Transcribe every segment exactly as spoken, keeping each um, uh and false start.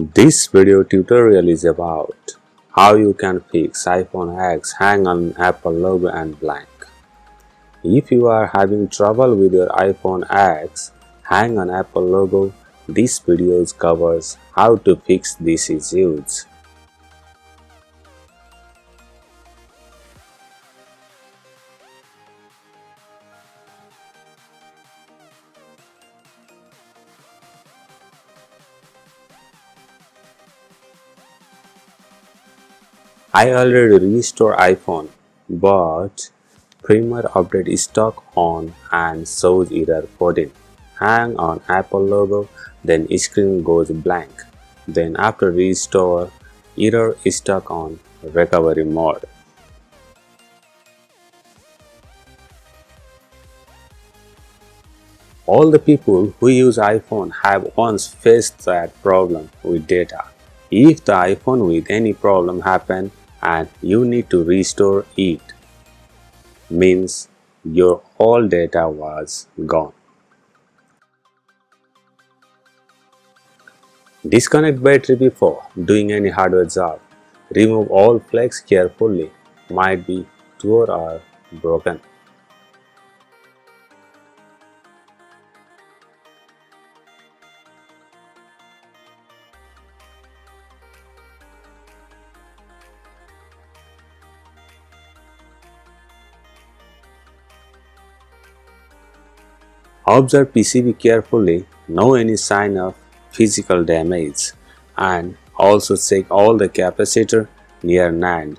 This video tutorial is about how you can fix iPhone ten hang on Apple logo and blank. If you are having trouble with your iPhone ten hang on Apple logo, this video covers how to fix these issues. I already restored iPhone, but firmware update is stuck on and shows error fourteen. Hang on Apple logo, then screen goes blank. Then after restore, error is stuck on recovery mode. All the people who use iPhone have once faced that problem with data. If the iPhone with any problem happen and you need to restore it, means your all data was gone. Disconnect battery before doing any hardware job. Remove all flags carefully, might be torn or broken. Observe P C B carefully, no any sign of physical damage, and also check all the capacitor near NAND.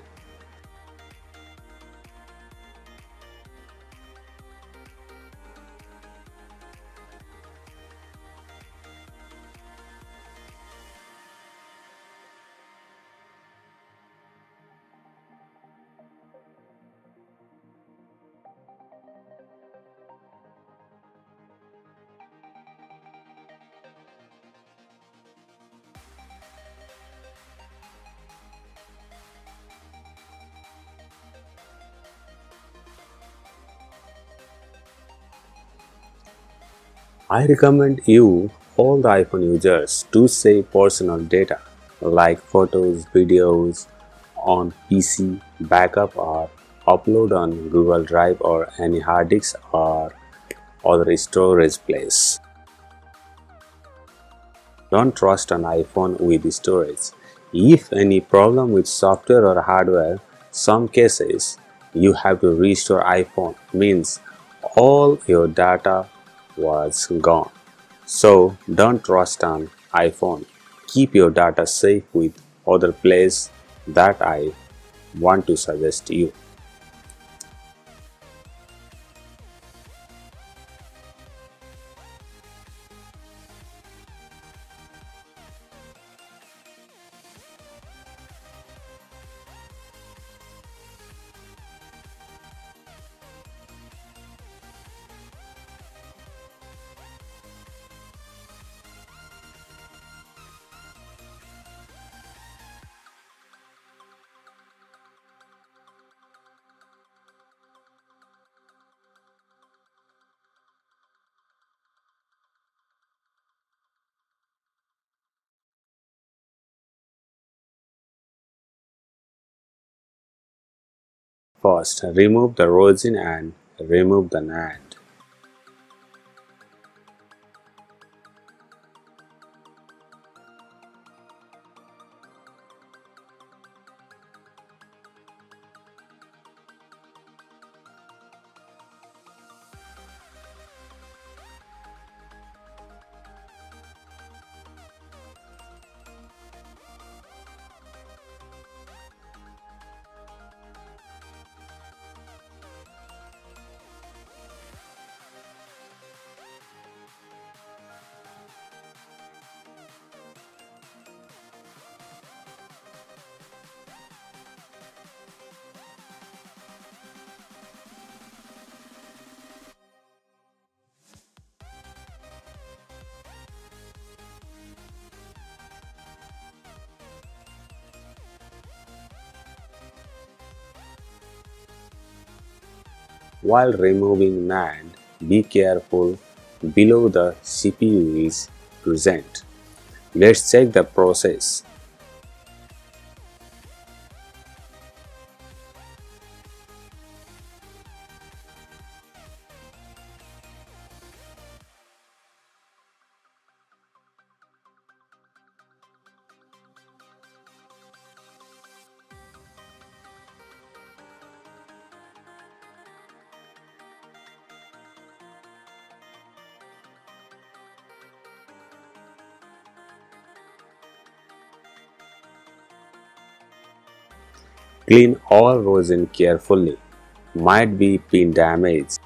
I recommend you all the iPhone users to save personal data like photos, videos on P C, backup or upload on Google Drive or any hard disk or other storage place. Don't trust an iPhone with storage. If any problem with software or hardware, some cases you have to restore iPhone, means all your data was gone. So don't trust an iPhone. Keep your data safe with other place that I want to suggest to you. First, remove the rosin and remove the NAND. While removing NAND, be careful below the C P U is present. Let's check the process. Clean all rosin carefully, might be pin damage.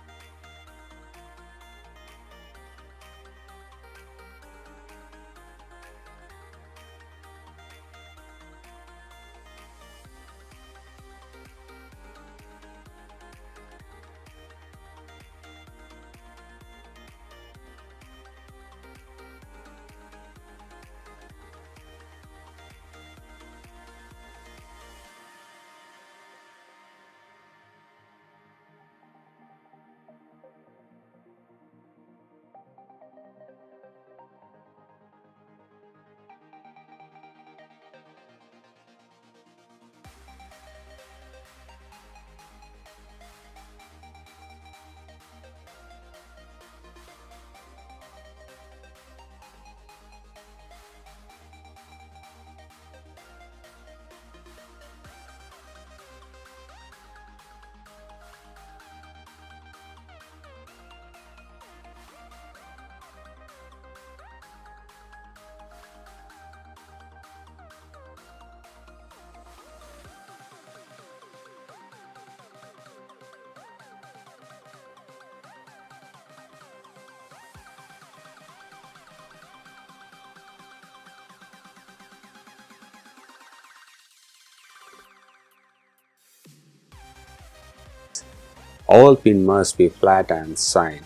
All pin must be flat and shine.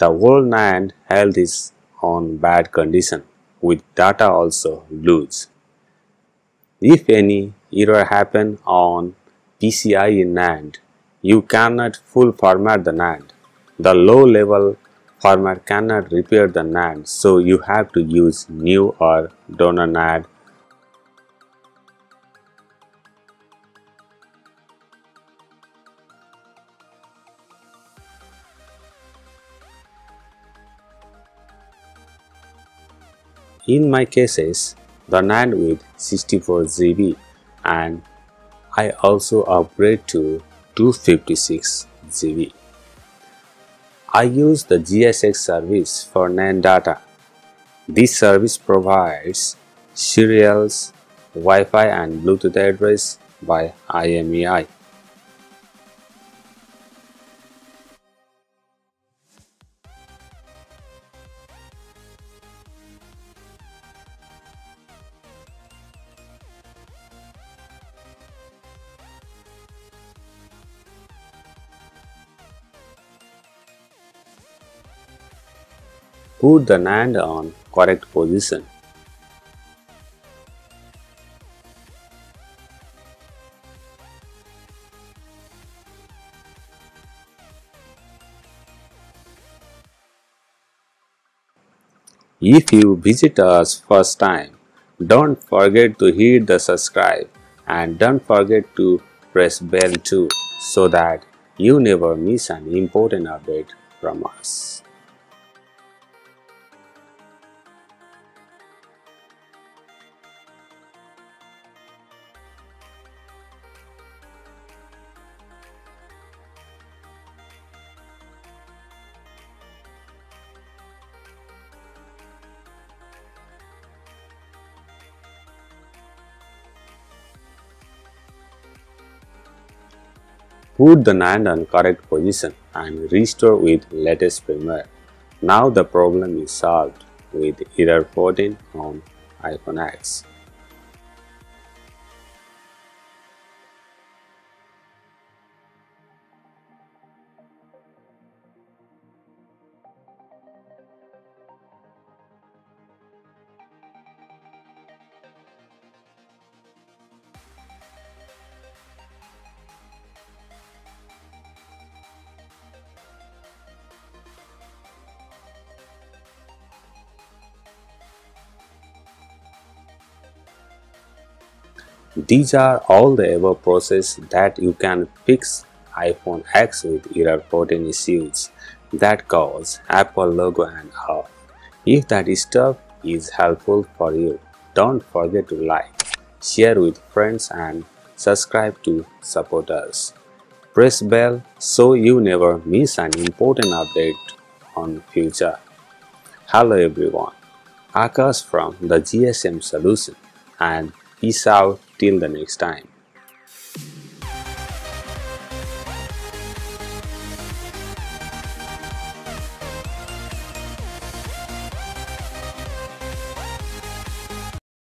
The whole NAND health is on bad condition with data also loose. If any error happen on P C I in NAND, you cannot full format the NAND. The low level format cannot repair the NAND, so you have to use new or donor NAND. In my cases, the NAND with sixty-four G B and I also upgrade to two fifty-six G B. I use the G S X service for NAND data. This service provides serials, Wi-Fi and Bluetooth address by I M E I. Put the NAND on correct position. If you visit us first time, don't forget to hit the subscribe and don't forget to press bell too, so that you never miss an important update from us. put the NAND on correct position and restore with latest firmware. Now the problem is solved with error fourteen on iPhone X. These are all the above processes that you can fix iPhone X with error fourteen issues that cause Apple logo and off. If that stuff is helpful for you, don't forget to like, share with friends and subscribe to support us. Press bell so you never miss an important update on future. Hello everyone, Akash from the G S M Solution, and peace out till the next time.